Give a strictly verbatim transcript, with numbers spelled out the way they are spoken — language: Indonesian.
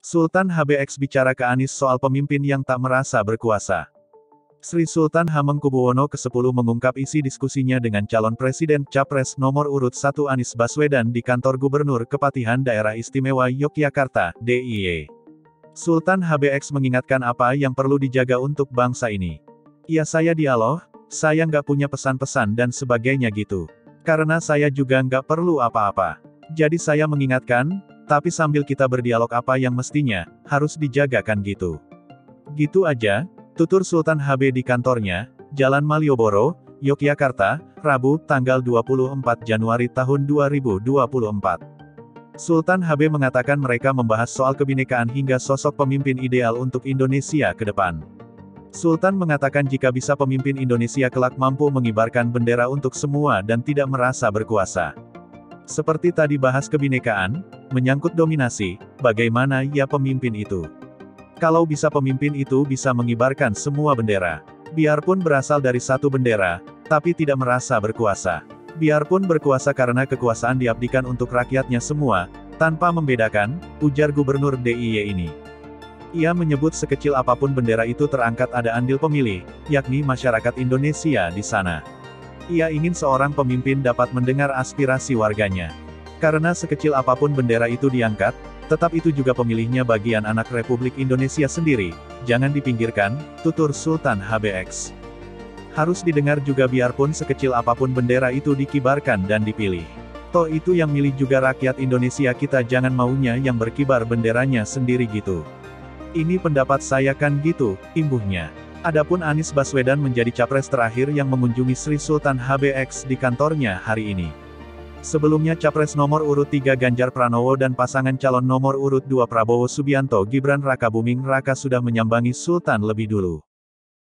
Sultan H B X bicara ke Anies soal pemimpin yang tak merasa berkuasa. Sri Sultan Hamengkubuwono kesepuluh mengungkap isi diskusinya dengan calon presiden Capres nomor urut satu Anies Baswedan di kantor Gubernur Kepatihan Daerah Istimewa Yogyakarta, D I Y. Sultan H B X mengingatkan apa yang perlu dijaga untuk bangsa ini. Ya, saya dialog, saya nggak punya pesan-pesan dan sebagainya gitu. Karena saya juga nggak perlu apa-apa. Jadi saya mengingatkan, tapi sambil kita berdialog apa yang mestinya, harus dijagakan gitu. Gitu aja, tutur Sultan H B di kantornya, Jalan Malioboro, Yogyakarta, Rabu, tanggal dua puluh empat Januari tahun dua ribu dua puluh empat. Sultan H B mengatakan mereka membahas soal kebinekaan hingga sosok pemimpin ideal untuk Indonesia ke depan. Sultan mengatakan jika bisa pemimpin Indonesia kelak mampu mengibarkan bendera untuk semua dan tidak merasa berkuasa. Seperti tadi bahas kebinekaan, menyangkut dominasi, bagaimana ya pemimpin itu? Kalau bisa pemimpin itu bisa mengibarkan semua bendera. Biarpun berasal dari satu bendera, tapi tidak merasa berkuasa. Biarpun berkuasa karena kekuasaan diabdikan untuk rakyatnya semua, tanpa membedakan, ujar Gubernur D I Y ini. Ia menyebut sekecil apapun bendera itu terangkat ada andil pemilih, yakni masyarakat Indonesia di sana. Ia ingin seorang pemimpin dapat mendengar aspirasi warganya. Karena sekecil apapun bendera itu diangkat, tetap itu juga pemilihnya bagian anak Republik Indonesia sendiri, jangan dipinggirkan, tutur Sultan H B X. Harus didengar juga biarpun sekecil apapun bendera itu dikibarkan dan dipilih. Toh itu yang milih juga rakyat Indonesia, kita jangan maunya yang berkibar benderanya sendiri gitu. Ini pendapat saya kan gitu, imbuhnya. Adapun Anies Baswedan menjadi capres terakhir yang mengunjungi Sri Sultan H B X di kantornya hari ini. Sebelumnya capres nomor urut tiga Ganjar Pranowo dan pasangan calon nomor urut dua Prabowo Subianto Gibran Rakabuming Raka sudah menyambangi Sultan lebih dulu.